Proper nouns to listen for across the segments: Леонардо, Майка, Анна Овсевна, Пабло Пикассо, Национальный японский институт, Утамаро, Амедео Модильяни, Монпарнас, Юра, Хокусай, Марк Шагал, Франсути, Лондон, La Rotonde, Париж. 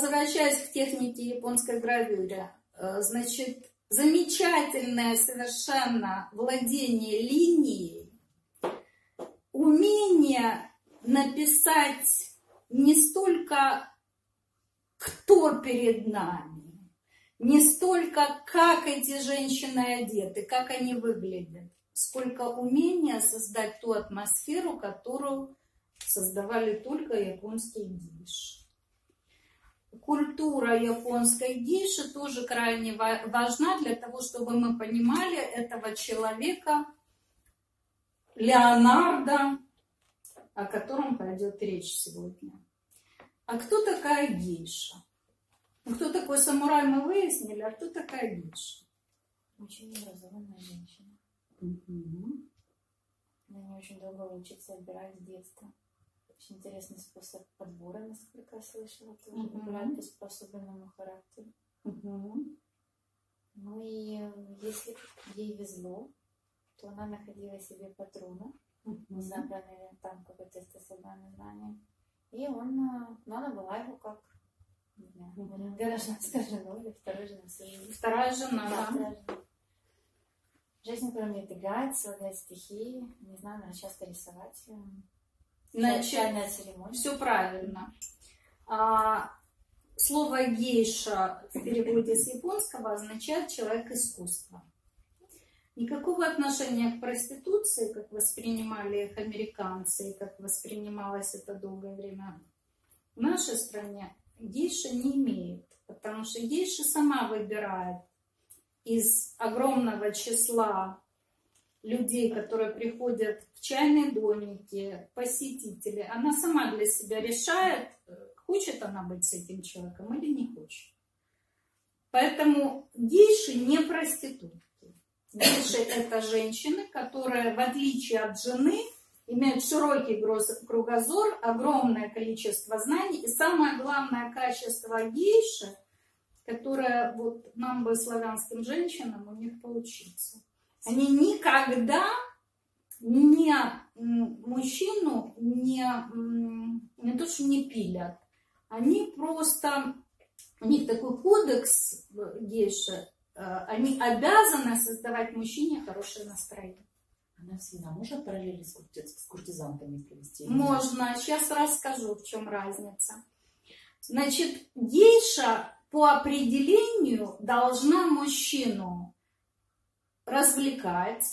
возвращаясь к технике японской гравюры, значит, замечательное совершенно владение линией, умение написать не столько кто перед нами, не столько как эти женщины одеты, как они выглядят, сколько умение создать ту атмосферу, которую создавали только японские гейши. Культура японской гейши тоже крайне важна для того, чтобы мы понимали этого человека, Леонардо, о котором пойдет речь сегодня. А кто такая гейша? Кто такой самурай, мы выяснили, а кто такая гейша? Очень образованная женщина. Угу. Она не очень долго учится, отбирать с детства. Очень интересный способ подбора, насколько я слышала, тоже выбирать по способному характеру. Ну и если ей везло, то она находила себе патрона, забранная там какое-то собранное знание. И он, ну, она была его как, не знаю, горожанская жена или вторая жена. Вторая жена, да. Жизнь, которая мне двигается, для стихии, не знаю, надо часто рисовать. Все правильно. Слово гейша в переводе с японского означает человек искусства. Никакого отношения к проституции, как воспринимали их американцы, и как воспринималось это долгое время в нашей стране, гейша не имеет, потому что гейша сама выбирает из огромного числа людей, которые приходят в чайные домики, посетители, она сама для себя решает, хочет она быть с этим человеком или не хочет. Поэтому гейши не проститутки. Гейши это женщины, которые в отличие от жены имеют широкий кругозор, огромное количество знаний. И самое главное качество гейши, которое вот нам бы славянским женщинам у них получится. Они никогда не мужчину не то что не пилят, они просто, у них такой кодекс гейши, они обязаны создавать мужчине хорошее настроение. Она всегда можно параллели с куртизанками провести? Можно, сейчас расскажу, в чем разница. Значит, гейша по определению должна мужчину развлекать,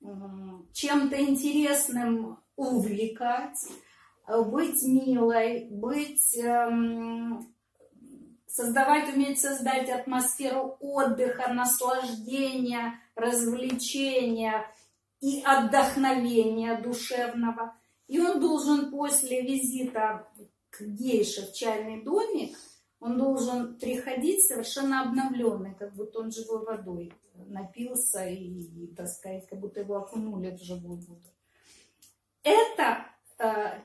чем-то интересным увлекать, быть милой, уметь создать атмосферу отдыха, наслаждения, развлечения и отдохновения душевного. И он должен после визита к гейше в чайный домик, он должен приходить совершенно обновленный, как будто он живой водой напился и, так сказать, как будто его окунули в живую воду. Это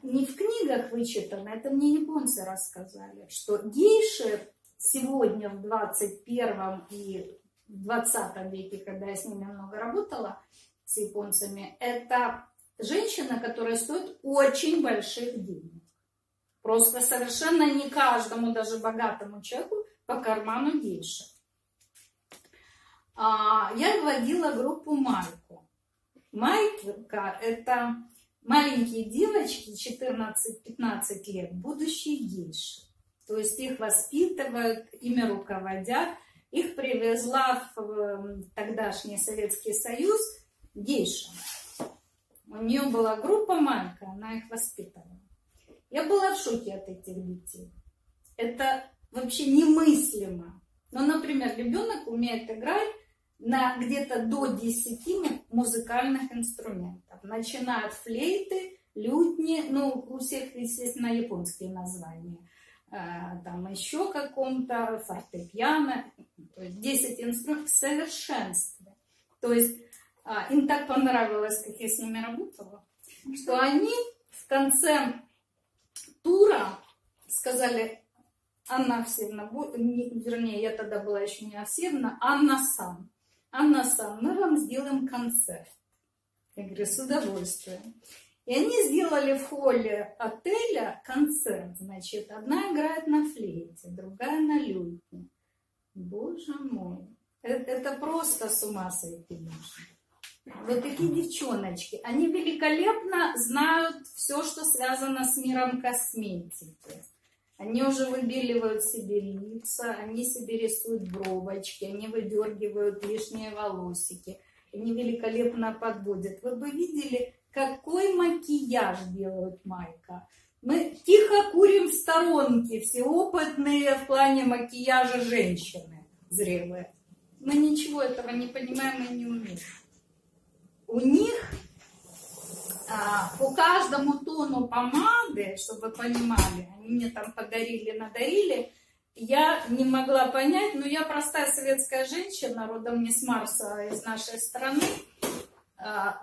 не в книгах вычитано, это мне японцы рассказали, что гейши сегодня в 21 и 20 веке, когда я с ними много работала, с японцами, это женщина, которая стоит очень больших денег. Просто совершенно не каждому, даже богатому человеку, по карману гейши. Я вводила группу Майку. Майка – это маленькие девочки, 14-15 лет, будущие гейши. То есть их воспитывают, ими руководят. Их привезла в тогдашний Советский Союз гейша. У нее была группа Майка, она их воспитывала. Я была в шоке от этих детей. Это вообще немыслимо. Но, например, ребенок умеет играть на где-то до 10 музыкальных инструментов. Начиная от флейты, лютни, ну, у всех, естественно, японские названия. Там еще каком-то, фортепиано. То есть 10 инструментов в совершенстве. То есть им так понравилось, как я с ними работала, что они в конце тура сказали: Анна Овсевна, вернее, я тогда была еще не Овсевна, Анна Сан, мы вам сделаем концерт. Я говорю, с удовольствием. И они сделали в холле отеля концерт. Значит, одна играет на флейте, другая на лютне. Боже мой. Это просто с ума сойти можно. Вот такие девчоночки. Они великолепно знают все, что связано с миром косметики. Они уже выбеливают себе лица, они себе рисуют бровочки, они выдергивают лишние волосики. Они великолепно подводят. Вы бы видели... Какой макияж делают Майка. Мы тихо курим в сторонке, все опытные в плане макияжа женщины зрелые. Мы ничего этого не понимаем и не умеем. У них по каждому тону помады, чтобы вы понимали, они мне там подарили, надарили, я не могла понять, но я простая советская женщина, родом не с Марса, из нашей страны.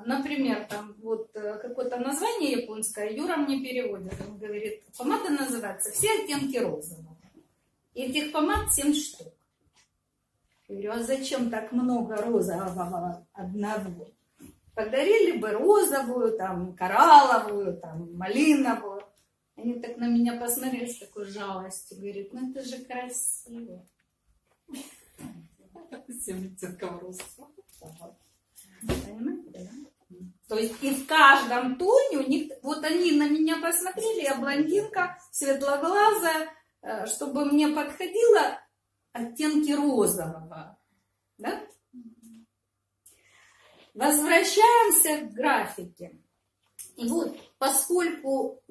Например, там вот какое-то название японское, Юра мне переводит, он говорит, помада называется «Все оттенки розового». И этих помад 7 штук. Я говорю, а зачем так много розового одного? Подарили бы розовую, там, коралловую, там, малиновую. Они так на меня посмотрели с такой жалостью, говорят, ну это же красиво. 7 оттенков розового. Понимаете, да? То есть и в каждом тоне у них... Вот они на меня посмотрели, я блондинка, светлоглазая, чтобы мне подходило оттенки розового. Да? Возвращаемся к графике. И вот, поскольку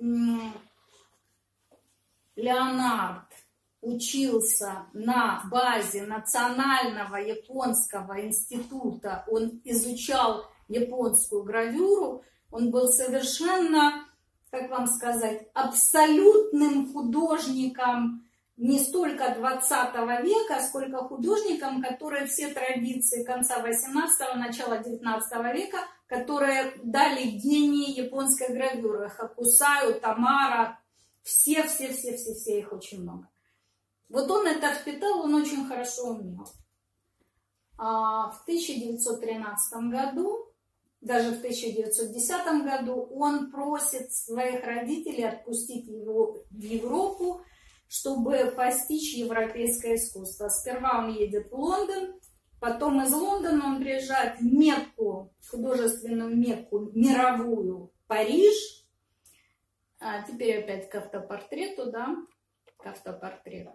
Леонардо учился на базе Национального японского института, он изучал японскую гравюру, он был совершенно, как вам сказать, абсолютным художником не столько 20 века, сколько художником, которые все традиции конца 18-го, начала 19 века, которые дали гении японской гравюры, Хокусаю, Тамара, все, их очень много. Вот он это впитал, он очень хорошо умел. А в 1913 году, даже в 1910 году, он просит своих родителей отпустить его в Европу, чтобы постичь европейское искусство. Сперва он едет в Лондон, потом из Лондона он приезжает в Мекку, художественную Мекку, мировую, Париж. А теперь опять к автопортрету, да? К автопортрету.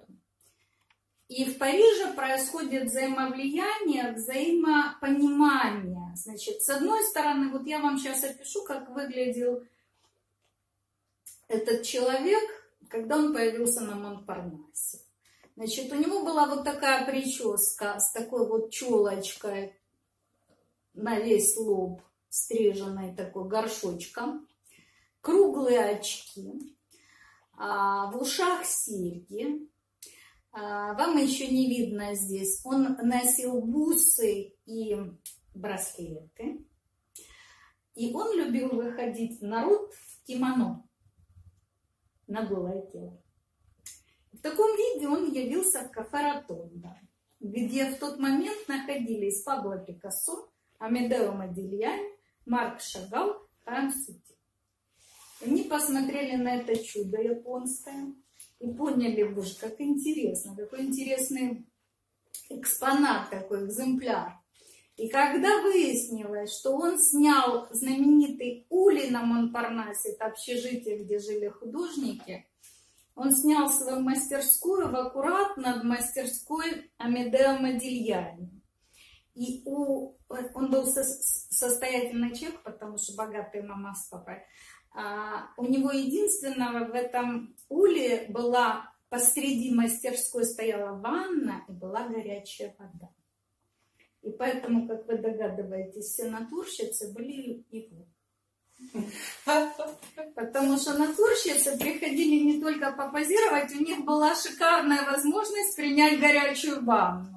И в Париже происходит взаимовлияние, взаимопонимание. Значит, с одной стороны, вот я вам сейчас опишу, как выглядел этот человек, когда он появился на Монпарнасе. Значит, у него была вот такая прическа с такой вот челочкой на весь лоб, стриженной такой горшочком, круглые очки, в ушах серьги. Вам еще не видно здесь. Он носил бусы и браслеты. И он любил выходить в народ в кимоно, на голое тело. В таком виде он явился в Кафаратонда, где в тот момент находились Пабло Пикассо, Амедео Модильяни, Марк Шагал, Франсути. Они посмотрели на это чудо японское. И поняли, боже, как интересно, какой интересный экспонат, такой экземпляр. И когда выяснилось, что он снял знаменитый улей на Монпарнасе, это общежитие, где жили художники, он снял свою мастерскую аккурат над мастерской Амедео Модильяни. И он был состоятельный человек, потому что богатая мама с папой. У него единственного в этом уле была, посреди мастерской стояла ванна и была горячая вода. И поэтому, как вы догадываетесь, все натурщицы были его. Потому что натурщицы приходили не только попозировать, у них была шикарная возможность принять горячую ванну.